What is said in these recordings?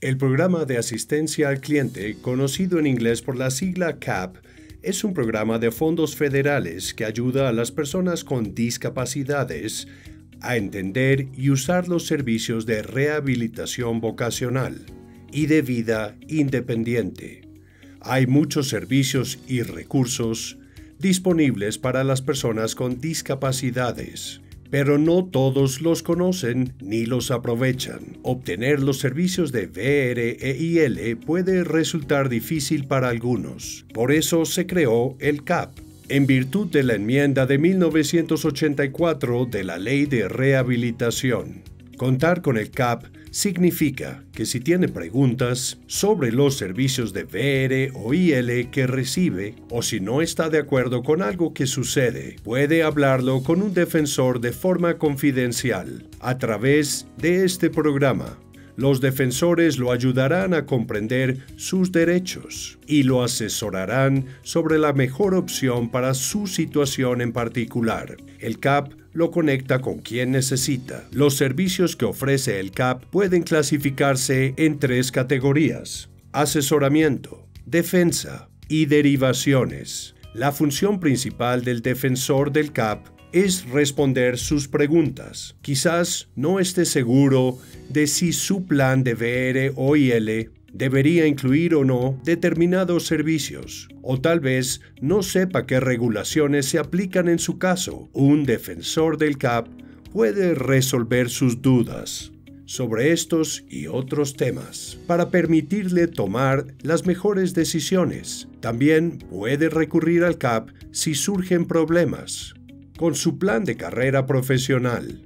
El programa de asistencia al cliente, conocido en inglés por la sigla CAP, es un programa de fondos federales que ayuda a las personas con discapacidades a entender y usar los servicios de rehabilitación vocacional y de vida independiente. Hay muchos servicios y recursos disponibles para las personas con discapacidades, pero no todos los conocen ni los aprovechan. Obtener los servicios de VR e IL puede resultar difícil para algunos. Por eso se creó el CAP. En virtud de la enmienda de 1984 de la Ley de Rehabilitación, contar con el CAP significa que si tiene preguntas sobre los servicios de VR o IL que recibe, o si no está de acuerdo con algo que sucede, puede hablarlo con un defensor de forma confidencial a través de este programa. Los defensores lo ayudarán a comprender sus derechos y lo asesorarán sobre la mejor opción para su situación en particular. El CAP lo conecta con quien necesita. Los servicios que ofrece el CAP pueden clasificarse en tres categorías: asesoramiento, defensa y derivaciones. La función principal del defensor del CAP es responder sus preguntas. Quizás no esté seguro de si su plan de VR o IL debería incluir o no determinados servicios, o tal vez no sepa qué regulaciones se aplican en su caso. Un defensor del CAP puede resolver sus dudas sobre estos y otros temas para permitirle tomar las mejores decisiones. También puede recurrir al CAP si surgen problemas con su plan de carrera profesional.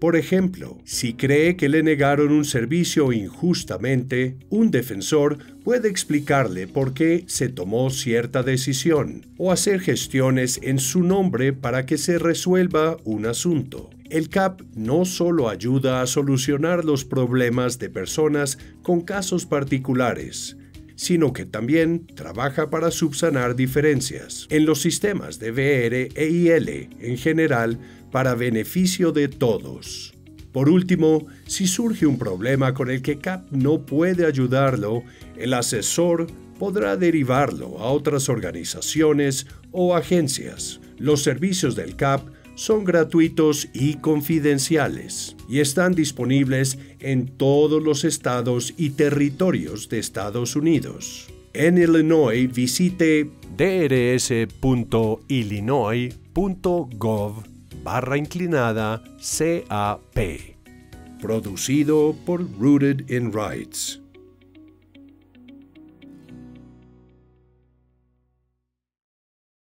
Por ejemplo, si cree que le negaron un servicio injustamente, un defensor puede explicarle por qué se tomó cierta decisión o hacer gestiones en su nombre para que se resuelva un asunto. El CAP no solo ayuda a solucionar los problemas de personas con casos particulares, sino que también trabaja para subsanar diferencias en los sistemas de VR e IL en general para beneficio de todos. Por último, si surge un problema con el que CAP no puede ayudarlo, el asesor podrá derivarlo a otras organizaciones o agencias. Los servicios del CAP son gratuitos y confidenciales y están disponibles en todos los estados y territorios de Estados Unidos. En Illinois, visite drs.illinois.gov/CAP. Producido por Rooted in Rights.